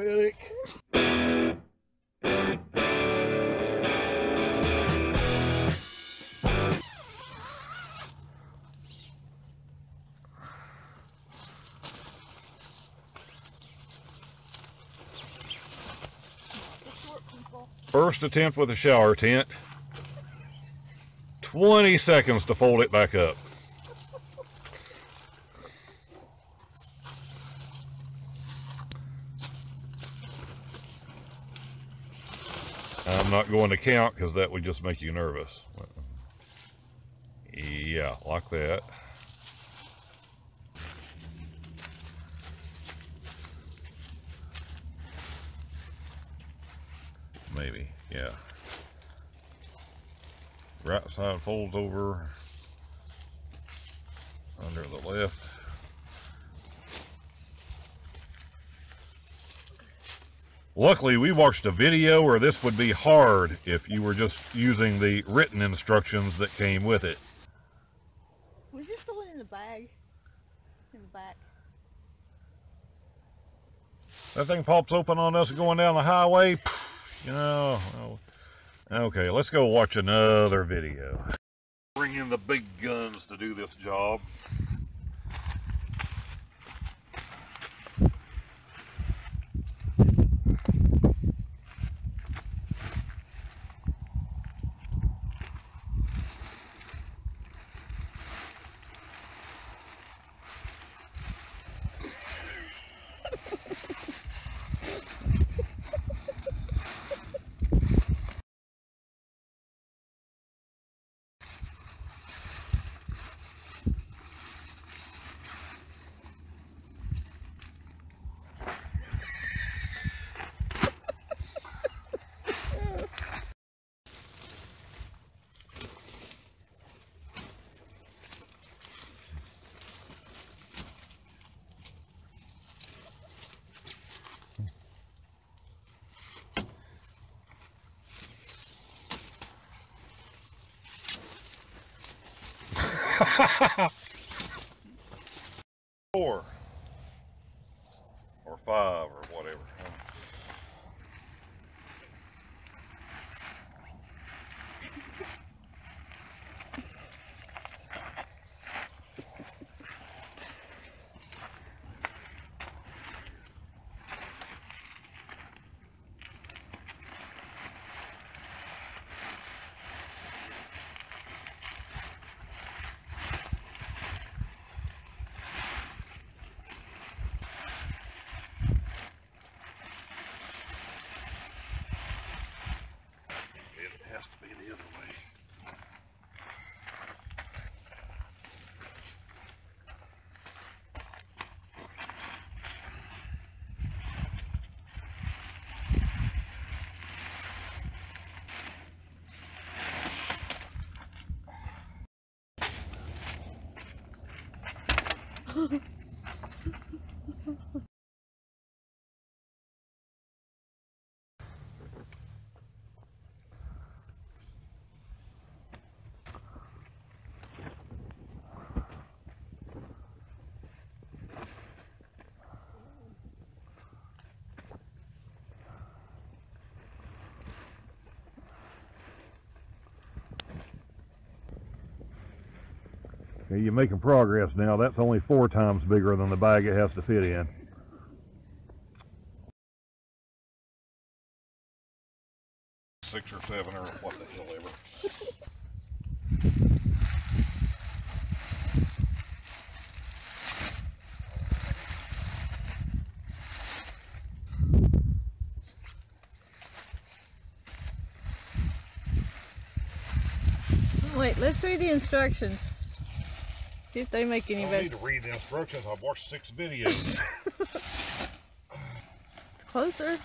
milk. First attempt with a shower tent. 20 seconds to fold it back up. I'm not going to count because that would just make you nervous. Yeah, like that. Maybe, yeah. Right side folds over under the left. Luckily, we watched a video, or this would be hard if you were just using the written instructions that came with it. Was this the one in the bag? In the back? That thing pops open on us going down the highway. You know. Okay, let's go watch another video. Bring in the big guns to do this job. Four or five or whatever. You're making progress now. That's only 4 times bigger than the bag it has to fit in. Six or seven or what the hell ever. Wait, let's read the instructions. See if they make any better. I need to read the instructions. I've watched 6 videos. Closer.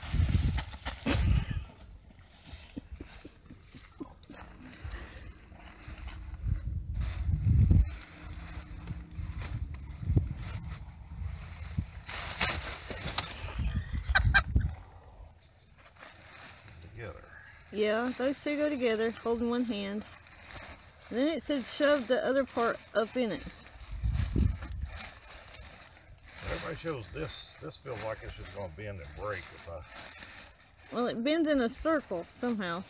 Together. Yeah, those two go together, holding one hand. And then it said shove the other part up in it. Ratios, this feels like it's just going to bend and break if I... Well, it bends in a circle somehow.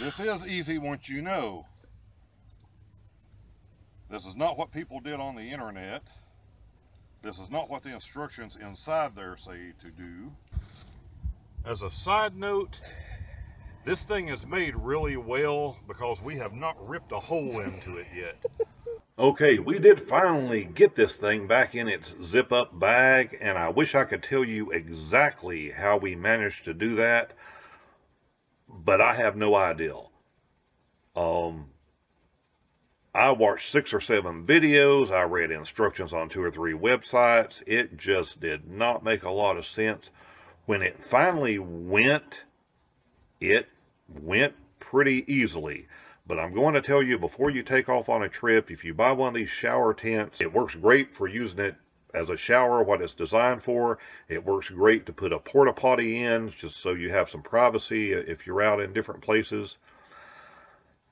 This is easy once you know. This is not what people did on the internet. This is not what the instructions inside there say to do. As a side note, this thing is made really well because we have not ripped a hole into it yet. Okay, we did finally get this thing back in its zip-up bag, and I wish I could tell you exactly how we managed to do that, but I have no idea. I watched 6 or 7 videos. I read instructions on 2 or 3 websites. It just did not make a lot of sense. When it finally went, it went pretty easily. But I'm going to tell you, before you take off on a trip, if you buy one of these shower tents, it works great for using it as a shower, what it's designed for. It works great to put a porta potty in, just so you have some privacy if you're out in different places.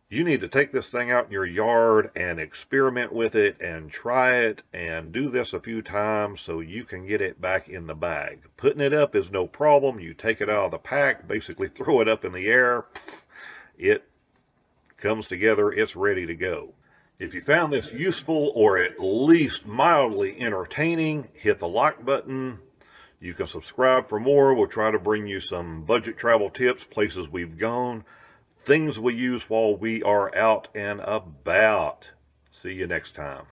You need to take this thing out in your yard and experiment with it and try it and do this a few times so you can get it back in the bag. Putting it up is no problem. You take it out of the pack, basically throw it up in the air. It comes together. It's ready to go. If you found this useful or at least mildly entertaining, hit the like button. You can subscribe for more. We'll try to bring you some budget travel tips, places we've gone, things we use while we are out and about. See you next time.